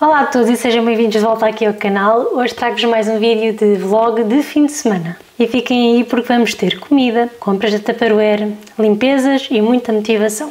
Olá a todos e sejam bem-vindos de volta aqui ao canal. Hoje trago-vos mais um vídeo de vlog de fim de semana. E fiquem aí porque vamos ter comida, compras de Tupperware, limpezas e muita motivação.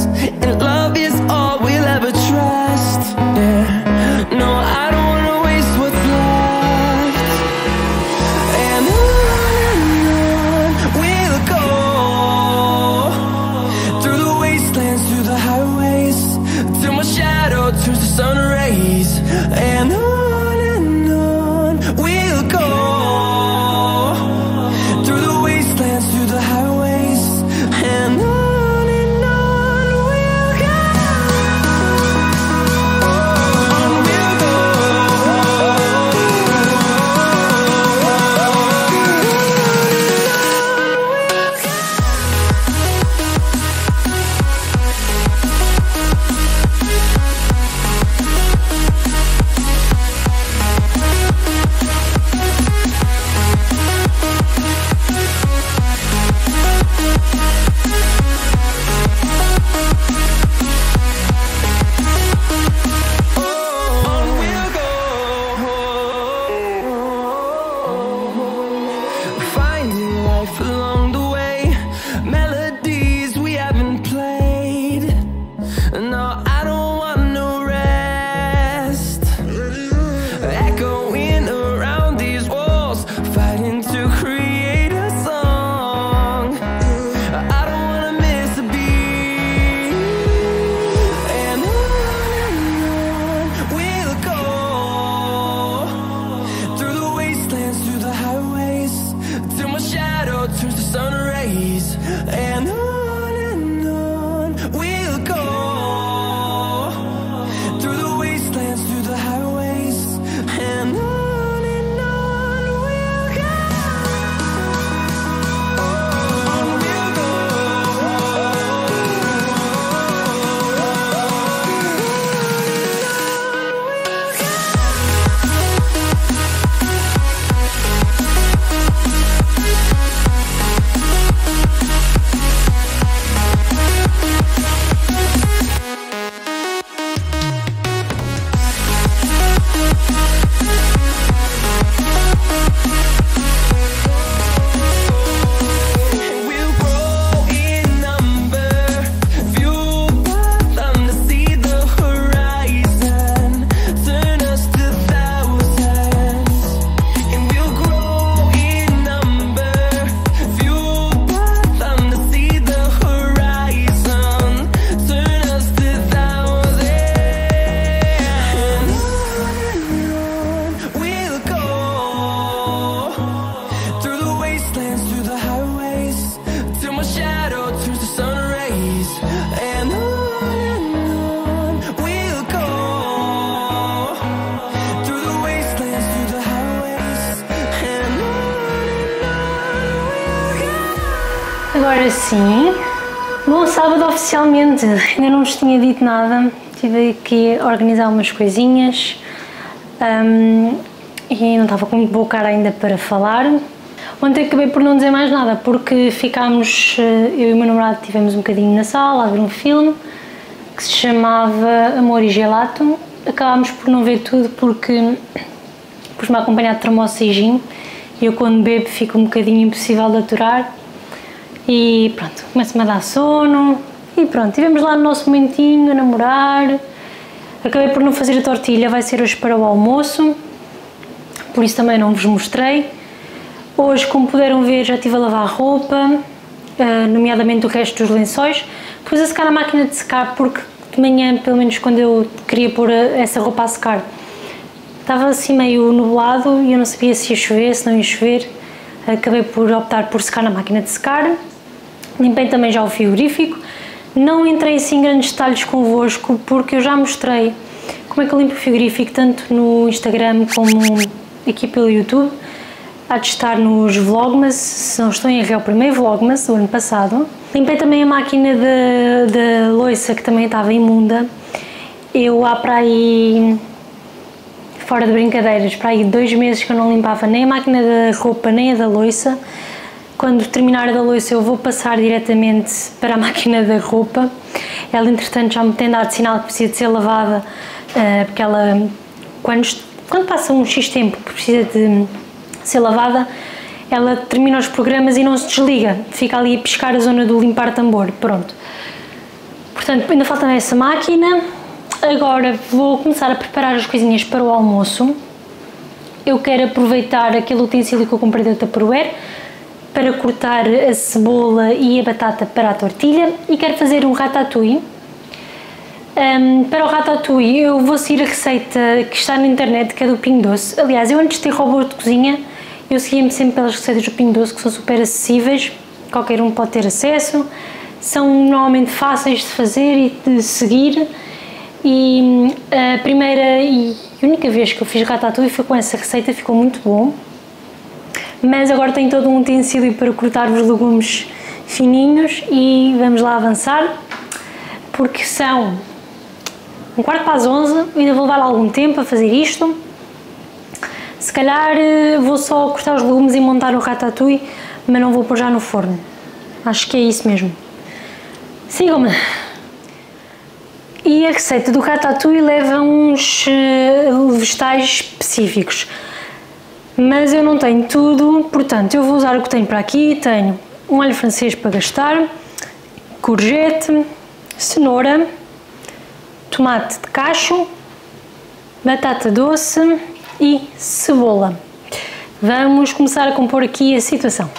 and love is all we'll ever trust. Yeah. No, I don't wanna waste what's left. And we'll go through the wastelands, through the highways, till my shadow turns to sun rays, and on we'll go, through the wastelands, through the highways, and on we'll go, on we'll go, on we'll go. Agora sim, bom sábado oficialmente, ainda não vos tinha dito nada, estive aqui a organizar umas coisinhas e não estava com muito boa cara ainda para falar. Ontem acabei por não dizer mais nada porque ficámos, eu e o meu namorado tivemos um bocadinho na sala a ver um filme que se chamava Amor e Gelato, acabámos por não ver tudo porque pus-me a acompanhar de termoço e gin e eu quando bebo fico um bocadinho impossível de aturar. E pronto, começa-me a dar sono e pronto, tivemos lá no nosso momentinho a namorar. Acabei por não fazer a tortilha, vai ser hoje para o almoço, por isso também não vos mostrei. Hoje, como puderam ver, já estive a lavar a roupa, nomeadamente o resto dos lençóis. Pus a secar na máquina de secar porque de manhã, pelo menos quando eu queria pôr essa roupa a secar, Estava assim meio nublado e eu não sabia se ia chover, se não ia chover. Acabei por optar por secar na máquina de secar. Limpei também já o frigorífico. Não entrei assim em grandes detalhes convosco porque eu já mostrei como é que eu limpo o frigorífico, tanto no Instagram como aqui pelo YouTube. Há de estar nos vlogmas, se não estou em erro, é o primeiro vlogmas do ano passado. Limpei também a máquina da louça, que também estava imunda. Eu há para aí, fora de brincadeiras, para aí 2 meses que eu não limpava nem a máquina da roupa nem a da louça. Quando terminar a da louça eu vou passar diretamente para a máquina da roupa. Ela entretanto já me tem dado sinal que precisa de ser lavada, porque ela quando passa um X tempo que precisa de ser lavada, ela termina os programas e não se desliga, fica ali a pescar a zona do limpar tambor, pronto. Portanto, ainda falta essa máquina. Agora vou começar a preparar as coisinhas para o almoço. Eu quero aproveitar aquele utensílio que eu comprei da Tupperware para cortar a cebola e a batata para a tortilha e quero fazer um ratatouille. Para o ratatouille eu vou seguir a receita que está na internet, que é do Pingo Doce. Aliás, eu antes de ter robô de cozinha, eu seguia-me sempre pelas receitas do Pingo Doce, que são super acessíveis, qualquer um pode ter acesso, são normalmente fáceis de fazer e de seguir, e a primeira e única vez que eu fiz ratatouille foi com essa receita, ficou muito bom. Mas agora tenho todo um utensílio para cortar os legumes fininhos e vamos lá avançar, porque são 11h15, ainda vou levar algum tempo a fazer isto. Se calhar vou só cortar os legumes e montar o ratatouille, mas não vou pôr já no forno. Acho que é isso mesmo. Sigam-me! E a receita do ratatouille leva uns vegetais específicos, mas eu não tenho tudo, portanto eu vou usar o que tenho para aqui. Tenho um alho francês para gastar, courgette, cenoura, tomate de cacho, batata doce e cebola. Vamos começar a compor aqui a situação.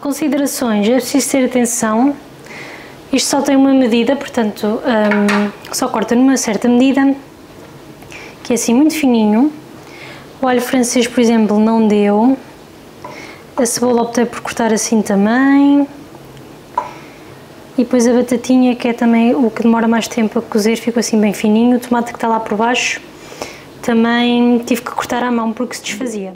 Considerações, é preciso ter atenção, isto só tem uma medida, portanto só corta numa certa medida, que é assim muito fininho. O alho francês, por exemplo, não deu. A cebola optei por cortar assim também, e depois a batatinha, que é também o que demora mais tempo a cozer, ficou assim bem fininho. O tomate que está lá por baixo também tive que cortar à mão porque se desfazia.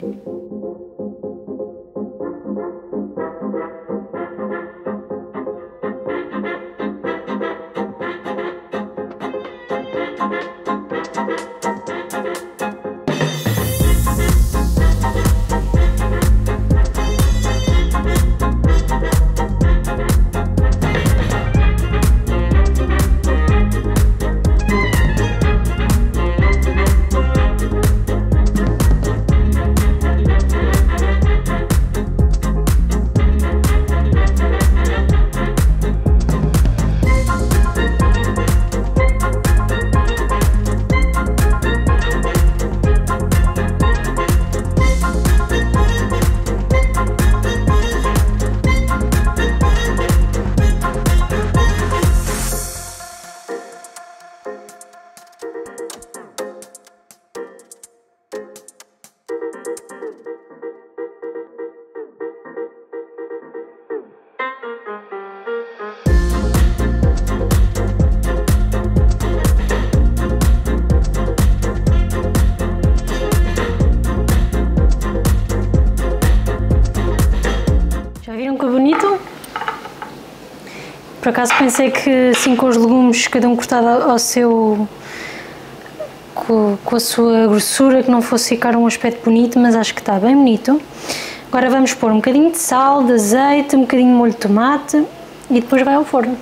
Por acaso pensei que assim com os legumes, cada um cortado ao seu... com a sua grossura, que não fosse ficar um aspecto bonito, mas acho que está bem bonito. Agora vamos pôr um bocadinho de sal, de azeite, um bocadinho de molho de tomate e depois vai ao forno.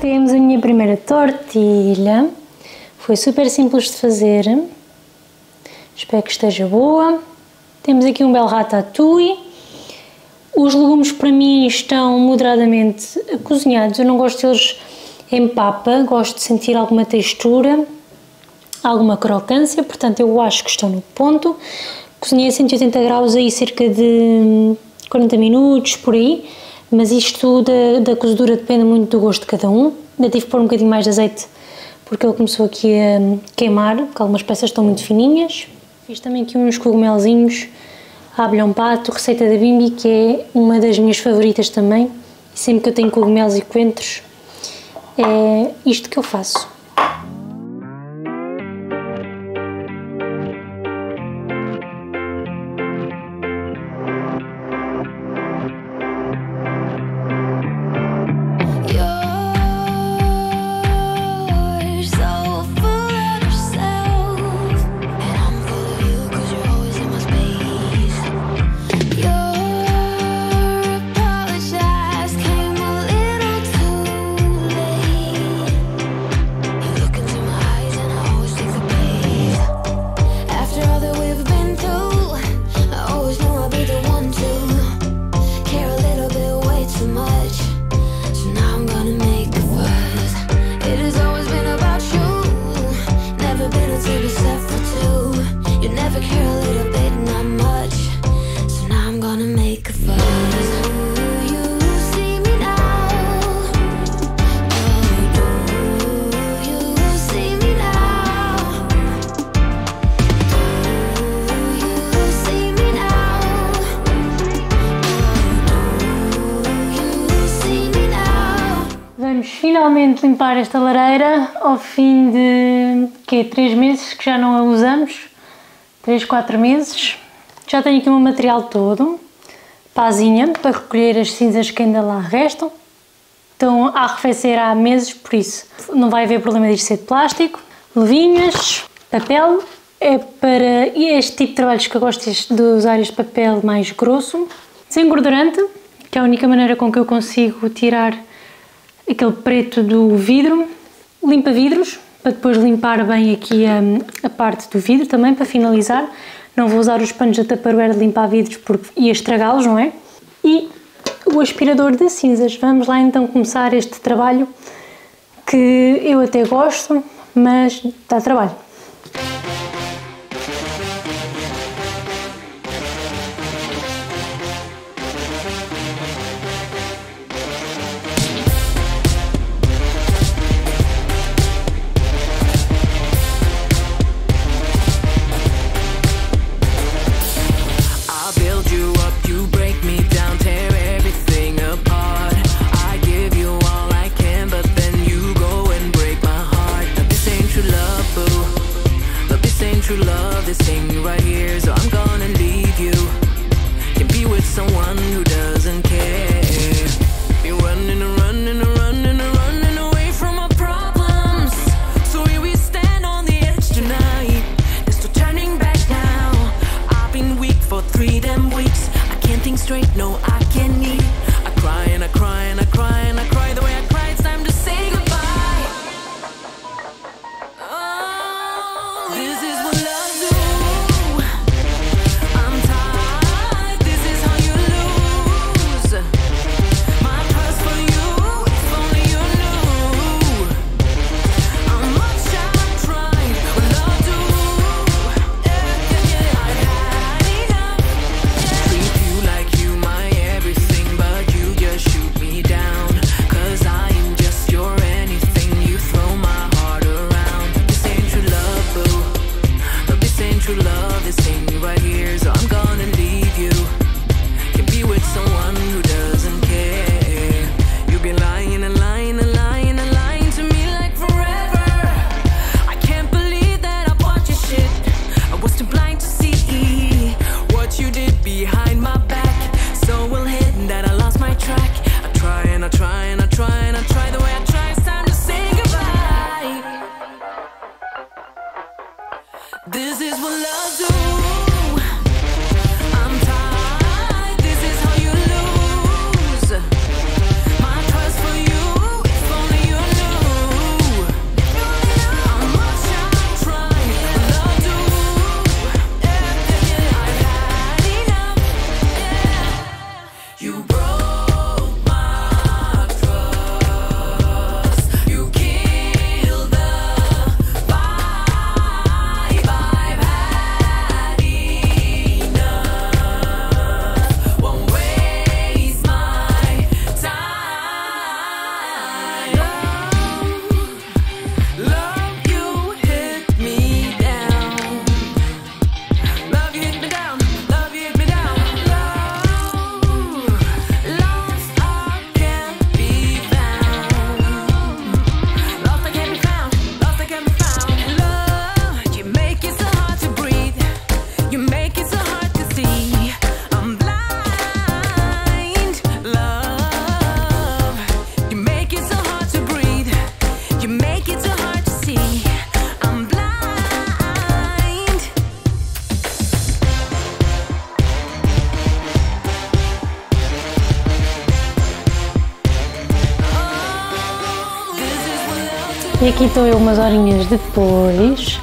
Temos a minha primeira tortilha, foi super simples de fazer, espero que esteja boa. Temos aqui um belo ratatouille, os legumes para mim estão moderadamente cozinhados, eu não gosto deles em papa, gosto de sentir alguma textura, alguma crocância, portanto eu acho que estão no ponto. Cozinhei a 180 graus aí cerca de 40 minutos, por aí. Mas isto da cozedura depende muito do gosto de cada um. Ainda tive que pôr um bocadinho mais de azeite porque ele começou aqui a queimar, porque algumas peças estão muito fininhas. Fiz também aqui uns cogumelzinhos à abelhão-pato, receita da Bimbi, que é uma das minhas favoritas também. E sempre que eu tenho cogumelos e coentros, é isto que eu faço. Finalmente limpar esta lareira ao fim de 3 meses que já não a usamos, 3, 4 meses. Já tenho aqui o meu material todo, pazinha, para recolher as cinzas que ainda lá restam. Estão a arrefecer há meses, por isso não vai haver problema de ser de plástico. Luvinhas, papel, é para este tipo de trabalhos que eu gosto de usar, este papel mais grosso. Desengordurante, que é a única maneira com que eu consigo tirar aquele preto do vidro. Limpa vidros, para depois limpar bem aqui a parte do vidro também, para finalizar. Não vou usar os panos da Tupperware de limpar vidros porque ia estragá-los, não é? E o aspirador de cinzas. Vamos lá então começar este trabalho que eu até gosto, mas dá trabalho. E aqui estou eu umas horinhas depois.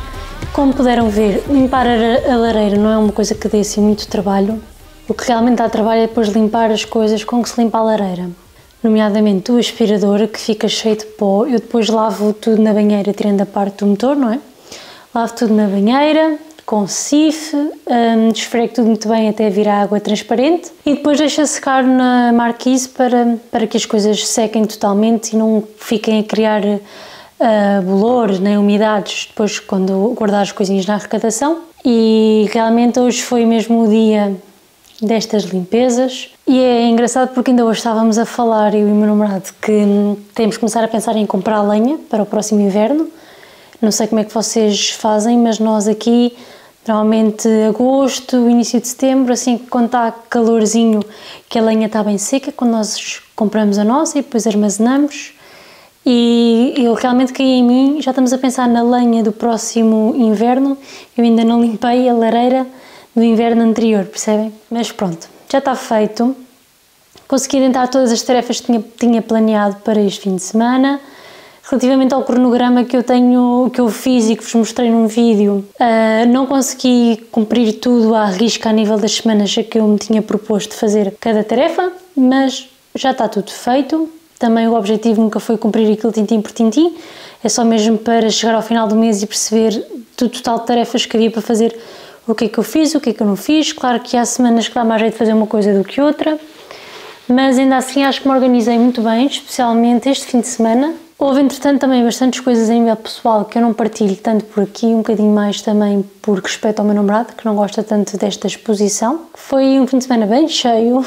Como puderam ver, limpar a lareira não é uma coisa que dê assim muito trabalho. O que realmente dá trabalho é depois limpar as coisas com que se limpa a lareira. Nomeadamente o aspirador, que fica cheio de pó. Eu depois lavo tudo na banheira, tirando a parte do motor, não é? Lavo tudo na banheira, com sif, esfrego tudo muito bem até virar água transparente e depois deixo a secar na marquise para que as coisas sequem totalmente e não fiquem a criar bolores nem umidades depois quando guardar as coisinhas na arrecadação. E realmente hoje foi mesmo o dia destas limpezas e é engraçado porque ainda hoje estávamos a falar, eu e o meu namorado, que temos que começar a pensar em comprar lenha para o próximo inverno. Não sei como é que vocês fazem, mas nós aqui normalmente agosto, início de setembro, assim quando está calorzinho, que a lenha está bem seca, quando nós compramos a nossa e depois armazenamos. E eu realmente caí em mim, já estamos a pensar na lenha do próximo inverno, eu ainda não limpei a lareira do inverno anterior, percebem? Mas pronto, já está feito, consegui adiantar todas as tarefas que tinha planeado para este fim de semana. Relativamente ao cronograma que eu fiz e que vos mostrei num vídeo, não consegui cumprir tudo à risca a nível das semanas a que eu me tinha proposto fazer cada tarefa, mas já está tudo feito. Também o objetivo nunca foi cumprir aquilo tintim por tintim, é só mesmo para chegar ao final do mês e perceber do total de tarefas que havia para fazer, o que é que eu fiz, o que é que eu não fiz. Claro que há semanas que dá mais jeito de fazer uma coisa do que outra, mas ainda assim acho que me organizei muito bem, especialmente este fim de semana. Houve entretanto também bastantes coisas a nível pessoal que eu não partilho tanto por aqui, um bocadinho mais também por respeito ao meu namorado, que não gosta tanto desta exposição. Foi um fim de semana bem cheio.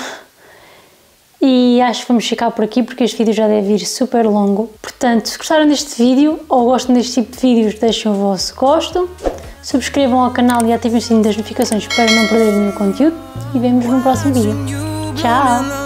E acho que vamos ficar por aqui porque este vídeo já deve ir super longo. Portanto, se gostaram deste vídeo ou gostam deste tipo de vídeos, deixem o vosso gosto. Subscrevam ao canal e ativem o sininho das notificações para não perderem nenhum conteúdo. E vemos no próximo vídeo. Tchau!